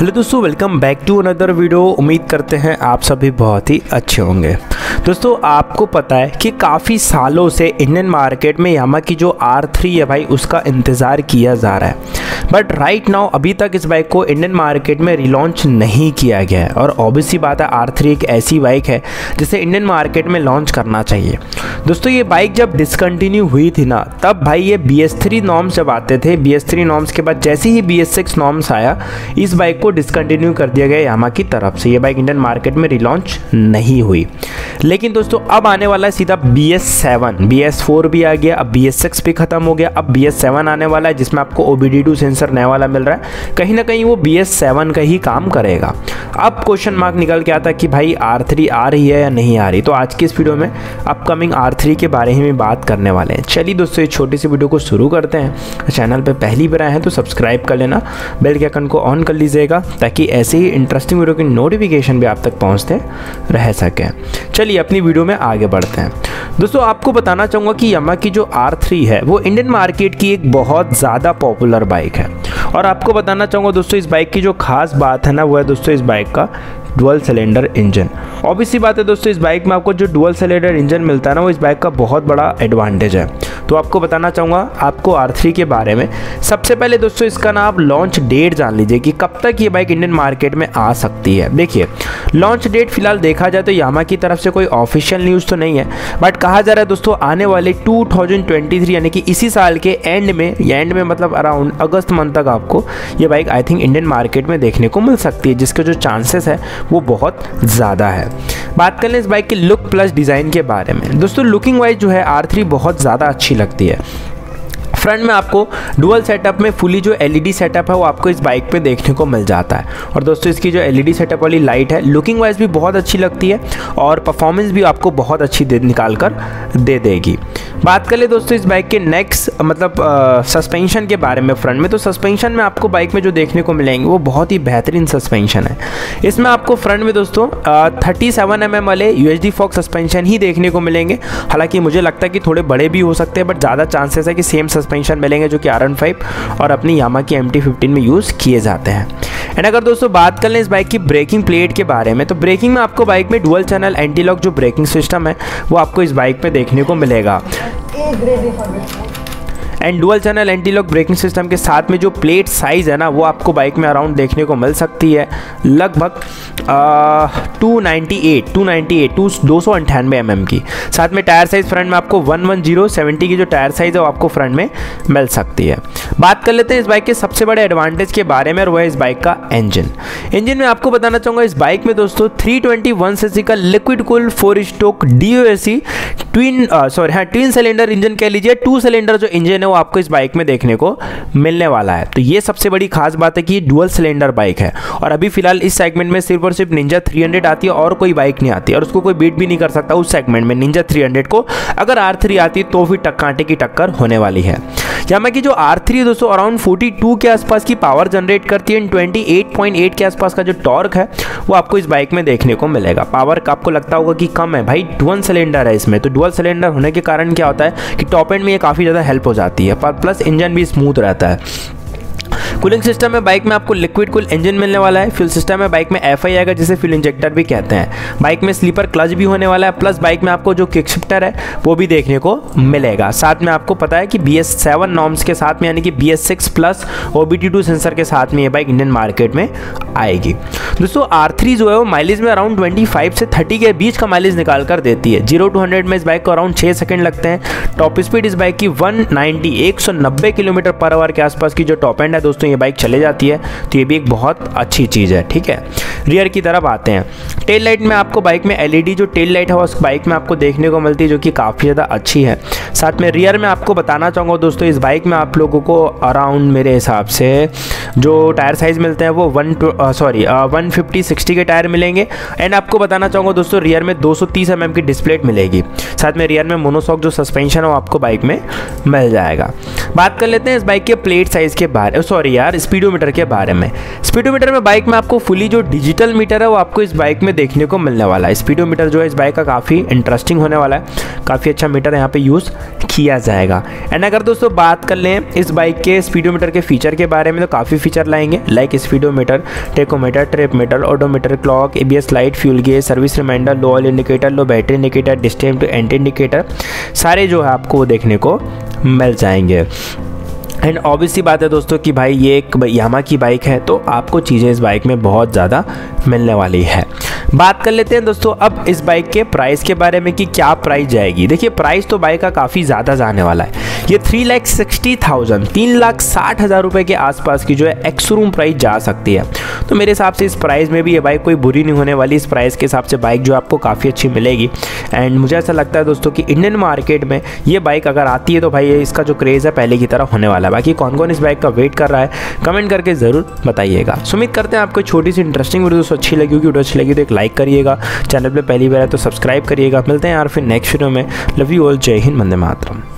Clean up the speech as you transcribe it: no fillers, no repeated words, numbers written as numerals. Hello दोस्तों, welcome back to another video. उम्मीद करते हैं आप सभी बहुत ही अच्छे होंगे। दोस्तों, आपको पता है कि काफ़ी सालों से इंडियन मार्केट में यामा की जो R3 है भाई, उसका इंतज़ार किया जा रहा है। बट राइट नाउ अभी तक इस बाइक को इंडियन मार्केट में रिलॉन्च नहीं किया गया है। और ऑब्वियसली बात है, R3 एक ऐसी बाइक है जिसे इंडियन मार्केट में लॉन्च करना चाहिए। दोस्तों, ये बाइक जब डिसकंटिन्यू हुई थी ना, तब भाई ये BS3 नॉर्म्स जब आते थे, BS3 नॉर्म्स के बाद जैसे ही BS6 नॉर्म्स आया, इस बाइक को डिसकंटिन्यू कर दिया गया यामा की तरफ से। ये बाइक इंडियन मार्केट में रिलॉन्च नहीं हुई। लेकिन दोस्तों, अब आने वाला है सीधा BS7। BS4 भी आ गया, अब BS6 भी खत्म हो गया, अब BS7 आने वाला है, जिसमें आपको OBD2 सेंसर नया वाला मिल रहा है। कहीं ना कहीं वो BS7 का ही काम करेगा। अब क्वेश्चन मार्क निकल के आता कि भाई R3 आ रही है या नहीं आ रही। तो आज की इस वीडियो में अपकमिंग R3 के बारे में बात करने वाले हैं। चलिए दोस्तों, इस छोटी सी वीडियो को शुरू करते हैं। चैनल पर पहली बार आए हैं तो सब्सक्राइब कर लेना, बेल के आइकन को ऑन कर लीजिएगा, ताकि ऐसे ही इंटरेस्टिंग वीडियो की नोटिफिकेशन भी आप तक पहुँचते रह सकें। चलिए अपनी वीडियो में आगे बढ़ते हैं। दोस्तों, आपको बताना चाहूँगा कि यामा की जो R3 है वो इंडियन मार्केट की एक बहुत ज़्यादा पॉपुलर बाइक है। और आपको बताना चाहूँगा दोस्तों, इस बाइक की जो खास बात है ना, वो है दोस्तों इस बाइक का डुअल सिलेंडर इंजन। ऑब्वियसली बात है दोस्तों, इस बाइक में आपको जो डुअल सिलेंडर इंजन मिलता है ना, वो इस बाइक का बहुत बड़ा एडवांटेज है। तो आपको बताना चाहूँगा आपको R3 के बारे में। सबसे पहले दोस्तों, इसका ना आप लॉन्च डेट जान लीजिए कि कब तक ये बाइक इंडियन मार्केट में आ सकती है। देखिए, लॉन्च डेट फिलहाल देखा जाए तो यामा की तरफ से कोई ऑफिशियल न्यूज़ तो नहीं है, बट कहा जा रहा है दोस्तों आने वाले 2023 यानी कि इसी साल के एंड में मतलब अराउंड अगस्त मंथ तक आपको ये bike I think Indian market में देखने को मिल सकती है, जिसके जो चांसेस है वो बहुत ज़्यादा है। बात कर लें इस बाइक के लुक प्लस डिज़ाइन के बारे में। दोस्तों, लुकिंग वाइज जो है R3 बहुत ज़्यादा अच्छी लगती है। फ्रंट में आपको डुअल सेटअप में फुली जो LED सेटअप है वो आपको इस बाइक पे देखने को मिल जाता है। और दोस्तों, इसकी जो LED सेटअप वाली लाइट है लुकिंग वाइज भी बहुत अच्छी लगती है और परफॉर्मेंस भी आपको बहुत अच्छी निकाल कर दे देगी। बात कर ले दोस्तों इस बाइक के नेक्स्ट मतलब सस्पेंशन के बारे में। फ्रंट में तो सस्पेंशन में आपको बाइक में जो देखने को मिलेंगे वो बहुत ही बेहतरीन सस्पेंशन है। इसमें आपको फ्रंट में दोस्तों 37mm वाले UHD फॉक सस्पेंशन ही देखने को मिलेंगे। हालांकि मुझे लगता है कि थोड़े बड़े भी हो सकते हैं, बट ज़्यादा चांसेस है कि सेम सस्पेंशन मिलेंगे जो कि R15 और अपनी यामा की MT-15 में यूज़ किए जाते हैं। एंड अगर दोस्तों बात कर लें इस बाइक की ब्रेकिंग प्लेट के बारे में, तो ब्रेकिंग में आपको बाइक में डुअल चैनल एंटी लॉक जो ब्रेकिंग सिस्टम है वो आपको इस बाइक पे देखने को मिलेगा। And dual channel anti lock braking system के साथ में जो प्लेट साइज़ है ना, वो आपको बाइक में अराउंड देखने को मिल सकती है लगभग 298 mm की। साथ में टायर साइज़ फ्रंट में आपको 110/70 की जो टायर साइज़ है वो आपको फ्रंट में मिल सकती है। बात कर लेते हैं इस बाइक के सबसे बड़े एडवांटेज के बारे में, और वह है इस बाइक का इंजन में आपको बताना चाहूँगा इस बाइक में दोस्तों 321cc का लिक्विड कूल 4-स्ट्रोक DOAC ट्विन सिलेंडर इंजन कह लीजिए, 2 सिलेंडर जो इंजन है वो आपको इस बाइक में देखने को मिलने वाला है। तो ये सबसे बड़ी खास बात है कि ये डुअल सिलेंडर बाइक है। और अभी फिलहाल इस सेगमेंट में सिर्फ और सिर्फ निंजा 300 आती है, और कोई बाइक नहीं आती, और उसको कोई बीट भी नहीं कर सकता उस सेगमेंट में। निंजा 300 को अगर R3 आती तो भी कांटे की टक्कर होने वाली है। यामा की जो R3 दोस्तों अराउंड 42 के आसपास की पावर जनरेट करती है। 28.8 के आसपास का जो टॉर्क है वो आपको इस बाइक में देखने को मिलेगा। पावर आपको लगता होगा कि कम है, भाई 1 सिलेंडर है इसमें, तो डुअल सिलेंडर होने के कारण क्या होता है कि टॉप एंड में ये काफ़ी ज़्यादा हेल्प हो जाती है। पर प्लस इंजन भी स्मूथ रहता है। कूलिंग सिस्टम में बाइक में आपको लिक्विड कूल इंजन मिलने वाला है। फ्यूल सिस्टम में बाइक में FI आएगा, जिसे फ्यूल इंजेक्टर भी कहते हैं। बाइक में स्लीपर क्लच भी होने वाला है, प्लस बाइक में आपको जो किकशिफ्टर है वो भी देखने को मिलेगा। साथ में आपको पता है कि BS7 नॉर्म्स के साथ में यानी कि BS6 प्लस OBD2 सेंसर के साथ में ये बाइक इंडियन मार्केट में आएगी। दोस्तों, R3 जो है वो माइलेज में अराउंड 25 से 30 के बीच का माइलेज निकाल कर देती है। 0-100 में इस बाइक को अराउंड 6 सेकेंड लगते हैं। टॉप स्पीड इस बाइक की 190 km/h के आसपास की जो टॉप एंड है दोस्तों ये बाइक चले जाती है, तो ये भी एक बहुत अच्छी चीज़ है। ठीक है, रियर की तरफ आते हैं। टेल लाइट में आपको बाइक में LED जो टेल लाइट है उस बाइक में आपको देखने को मिलती है, जो कि काफ़ी ज़्यादा अच्छी है। साथ में रियर में आपको बताना चाहूँगा दोस्तों इस बाइक में आप लोगों को अराउंड मेरे हिसाब से जो टायर साइज़ मिलते हैं वो 150/60 के टायर मिलेंगे। एंड आपको बताना चाहूँगा दोस्तों रियर में 230mm की डिस्प्लेट मिलेगी। साथ में रियर में मोनोसॉक जो सस्पेंशन है वो आपको बाइक में मिल जाएगा। बात कर लेते हैं इस बाइक के प्लेट साइज़ के बारे स्पीडोमीटर के बारे में। स्पीडोमीटर में बाइक में आपको फुली जो डिजिटल मीटर है वो आपको इस बाइक में देखने को मिलने वाला है। स्पीडोमीटर जो है इस बाइक का काफ़ी इंटरेस्टिंग होने वाला है, काफ़ी अच्छा मीटर यहाँ पे यूज़ किया जाएगा। एंड अगर दोस्तों बात कर लें इस बाइक के स्पीडोमीटर के फीचर के बारे में तो काफ़ी फीचर लाएंगे, like speedometer, tachometer, trip meter, odometer, clock, ABS light, fuel gauge, service reminder, low oil indicator, low battery indicator, distance to empty indicator, सारे जो है आपको देखने को मिल जाएंगे। एंड ऑब्वियसली बात है दोस्तों कि भाई ये एक यामा की बाइक है तो आपको चीज़ें इस बाइक में बहुत ज़्यादा मिलने वाली है। बात कर लेते हैं दोस्तों अब इस बाइक के प्राइस के बारे में कि क्या प्राइस जाएगी। देखिए प्राइस तो बाइक का काफ़ी ज़्यादा जाने वाला है, ये 3,60,000 3,60,000 रुपये के आसपास की जो है एक्स-शोरूम प्राइस जा सकती है। तो मेरे हिसाब से इस प्राइस में भी ये बाइक कोई बुरी नहीं होने वाली, इस प्राइस के हिसाब से बाइक जो आपको काफ़ी अच्छी मिलेगी। एंड मुझे ऐसा लगता है दोस्तों कि इंडियन मार्केट में ये बाइक अगर आती है तो भाई इसका जो क्रेज़ है पहले की तरह होने वाला है। बाकी कौन कौन इस बाइक का वेट कर रहा है कमेंट करके ज़रूर बताइएगा। उम्मीद करते हैं आपको छोटी सी इंटरेस्टिंग वीडियो दोस्तों अच्छी लगी होगी। वीडियो अच्छी लगी तो एक लाइक करिएगा, चैनल पे पहली बार है तो सब्सक्राइब करिएगा। मिलते हैं यार फिर नेक्स्ट वीडियो में। लव यू ऑल, जय हिंद, वंदे मातरम।